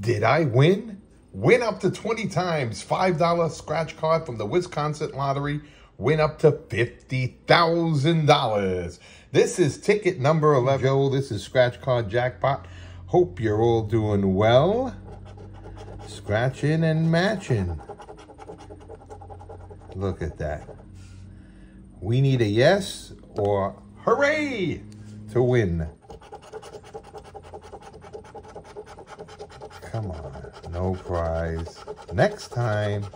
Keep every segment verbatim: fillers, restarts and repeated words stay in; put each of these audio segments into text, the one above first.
Did I win? Win up to twenty times. five dollar scratch card from the Wisconsin Lottery. Win up to fifty thousand dollars. This is ticket number eleven. Joe, this is Scratch Card Jackpot. Hope you're all doing well. Scratching and matching. Look at that. We need a yes or hooray to win. Come on, no prize. Next time,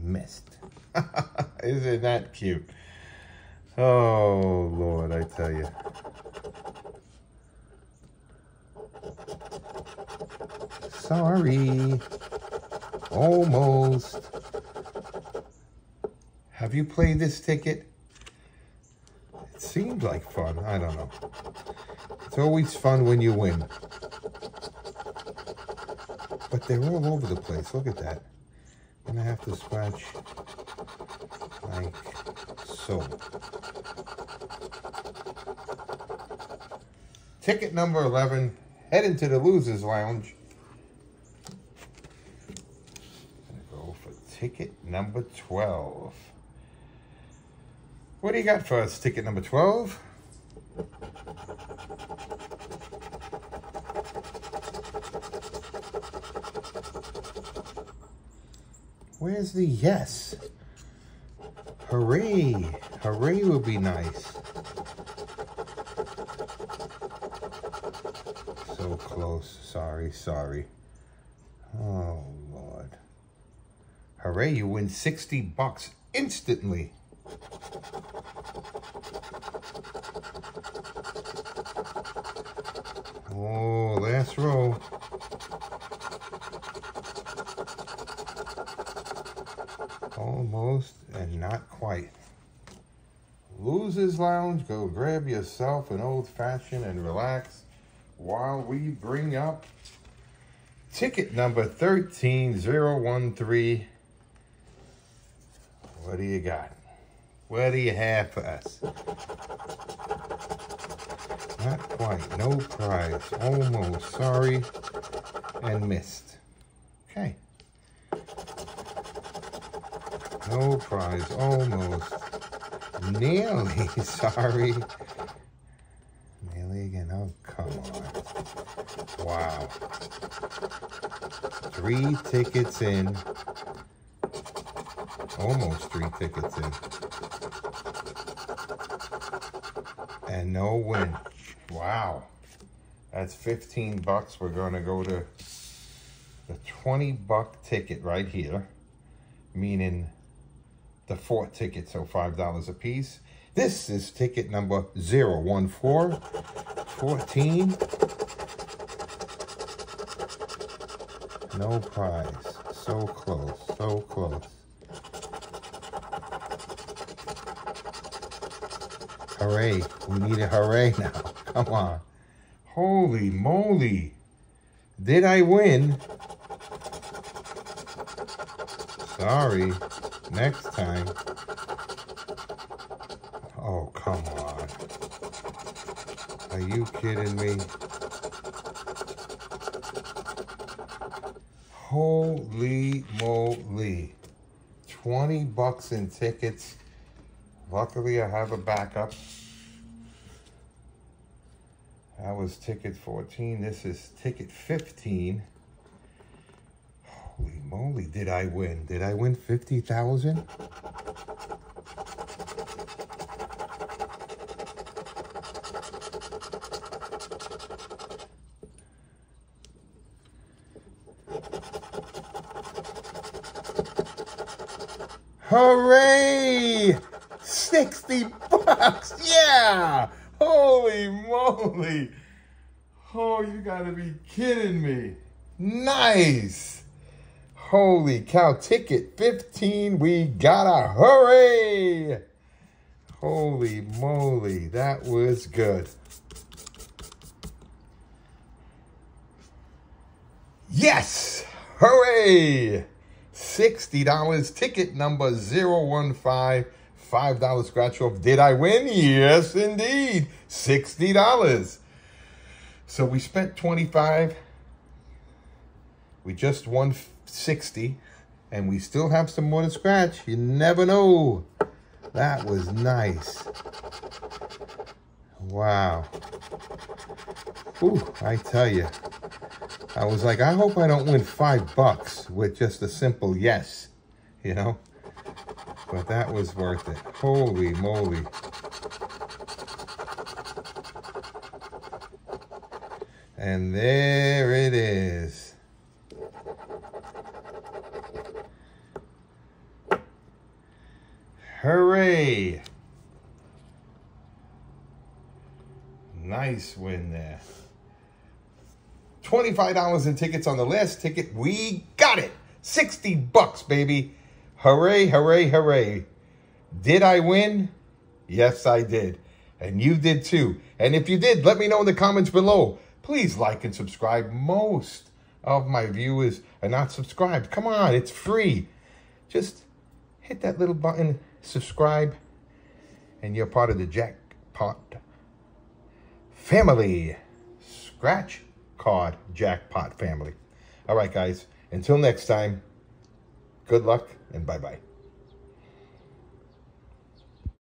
missed. Isn't that cute? Oh, Lord, I tell you. Sorry. Almost. Have you played this ticket? It seems like fun. I don't know. It's always fun when you win. But they're all over the place. Look at that. I'm going to have to scratch like so. Ticket number eleven. Head into the Losers Lounge. I'm going to go for ticket number twelve. What do you got for us, ticket number twelve? Where's the yes? Hooray. Hooray would be nice. So close. Sorry, sorry. Oh, Lord. Hooray, you win sixty bucks instantly. Oh, last row. Almost and not quite. Losers Lounge, go grab yourself an old-fashioned and relax while we bring up ticket number one three zero one three. What do you got? What do you have for us? Not quite. No prize. Almost. Sorry. And missed. Okay. No prize, almost, nearly, sorry, nearly again, oh, come on, wow, three tickets in, almost three tickets in, and no win, wow, that's fifteen bucks, we're going to go to the twenty buck ticket right here, meaning the four tickets, so five dollars a piece. This is ticket number zero one four, fourteen. No prize. So close, so close. Hooray. We need a hooray now. Come on. Holy moly. Did I win? Sorry. Next time. Oh, come on. Are you kidding me? Holy moly. twenty bucks in tickets. Luckily, I have a backup. That was ticket fourteen. This is ticket fifteen. Holy moly, did I win? Did I win fifty thousand? Hooray! sixty bucks, yeah! Holy moly! Oh, you gotta be kidding me. Nice! Holy cow, ticket fifteen, we got a hooray! Holy moly, that was good. Yes, hooray! sixty dollars, ticket number zero one five, five dollar scratch off. Did I win? Yes, indeed, sixty dollars. So we spent twenty-five dollars. We just won sixty, and we still have some more to scratch. You never know. That was nice. Wow. Ooh, I tell you. I was like, I hope I don't win five bucks with just a simple yes, you know? But that was worth it. Holy moly. And there it is. Hooray. Nice win there. twenty-five dollars in tickets on the last ticket. We got it. sixty bucks, baby. Hooray, hooray, hooray. Did I win? Yes, I did. And you did too. And if you did, let me know in the comments below. Please like and subscribe. Most of my viewers are not subscribed. Come on, it's free. Just hit that little button, subscribe, and you're part of the jackpot family. Scratch Card Jackpot family. All right, guys, until next time, good luck and bye-bye.